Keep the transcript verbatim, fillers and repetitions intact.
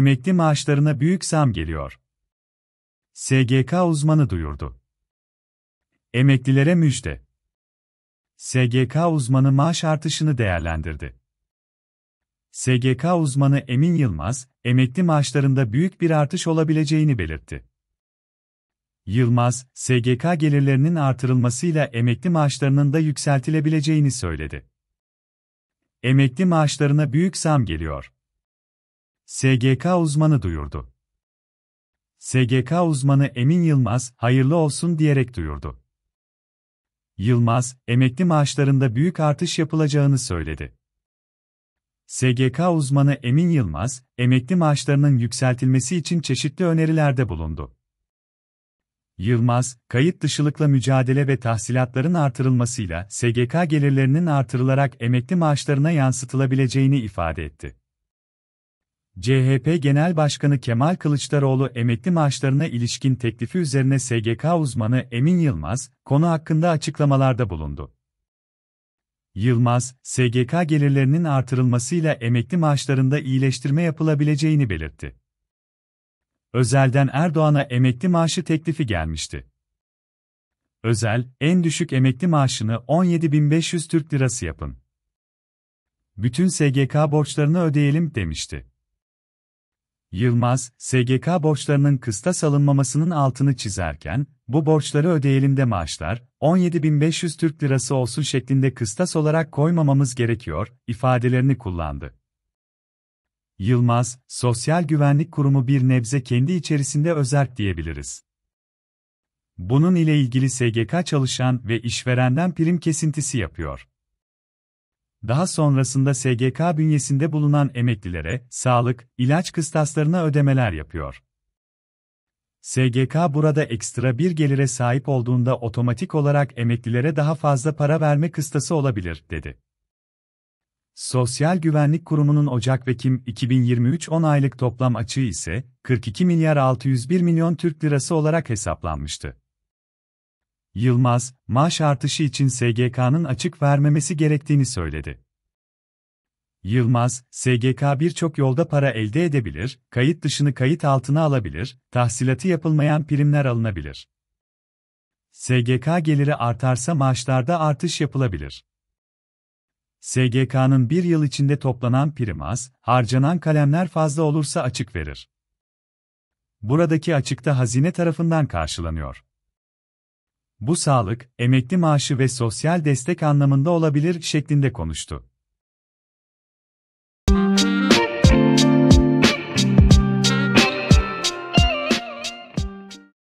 Emekli maaşlarına büyük zam geliyor. S G K uzmanı duyurdu. Emeklilere müjde. S G K uzmanı maaş artışını değerlendirdi. S G K uzmanı Emin Yılmaz, emekli maaşlarında büyük bir artış olabileceğini belirtti. Yılmaz, S G K gelirlerinin artırılmasıyla emekli maaşlarının da yükseltilebileceğini söyledi. Emekli maaşlarına büyük zam geliyor. S G K uzmanı duyurdu. S G K uzmanı Emin Yılmaz, hayırlı olsun diyerek duyurdu. Yılmaz, emekli maaşlarında büyük artış yapılacağını söyledi. S G K uzmanı Emin Yılmaz, emekli maaşlarının yükseltilmesi için çeşitli önerilerde bulundu. Yılmaz, kayıt dışılıkla mücadele ve tahsilatların artırılmasıyla S G K gelirlerinin artırılarak emekli maaşlarına yansıtılabileceğini ifade etti. C H P Genel Başkanı Kemal Kılıçdaroğlu emekli maaşlarına ilişkin teklifi üzerine S G K uzmanı Emin Yılmaz, konu hakkında açıklamalarda bulundu. Yılmaz, S G K gelirlerinin artırılmasıyla emekli maaşlarında iyileştirme yapılabileceğini belirtti. Özel'den Erdoğan'a emekli maaşı teklifi gelmişti. Özel, en düşük emekli maaşını on yedi bin beş yüz Türk Lirası yapın. Bütün S G K borçlarını ödeyelim demişti. Yılmaz, S G K borçlarının kıstas alınmamasının altını çizerken, bu borçları ödeyelim de maaşlar, on yedi bin beş yüz Türk Lirası olsun şeklinde kıstas olarak koymamamız gerekiyor, ifadelerini kullandı. Yılmaz, Sosyal Güvenlik Kurumu bir nebze kendi içerisinde özerk diyebiliriz. Bunun ile ilgili S G K çalışan ve işverenden prim kesintisi yapıyor. Daha sonrasında S G K bünyesinde bulunan emeklilere, sağlık, ilaç kıstaslarına ödemeler yapıyor. S G K burada ekstra bir gelire sahip olduğunda otomatik olarak emeklilere daha fazla para verme kıstası olabilir, dedi. Sosyal Güvenlik Kurumu'nun Ocak ve Ekim iki bin yirmi üç on aylık toplam açığı ise kırk iki milyar altı yüz bir milyon Türk Lirası olarak hesaplanmıştı. Yılmaz, maaş artışı için S G K'nın açık vermemesi gerektiğini söyledi. Yılmaz, S G K birçok yolda para elde edebilir, kayıt dışını kayıt altına alabilir, tahsilatı yapılmayan primler alınabilir. S G K geliri artarsa maaşlarda artış yapılabilir. S G K'nın bir yıl içinde toplanan prim az, harcanan kalemler fazla olursa açık verir. Buradaki açıkta hazine tarafından karşılanıyor. Bu sağlık, emekli maaşı ve sosyal destek anlamında olabilir şeklinde konuştu.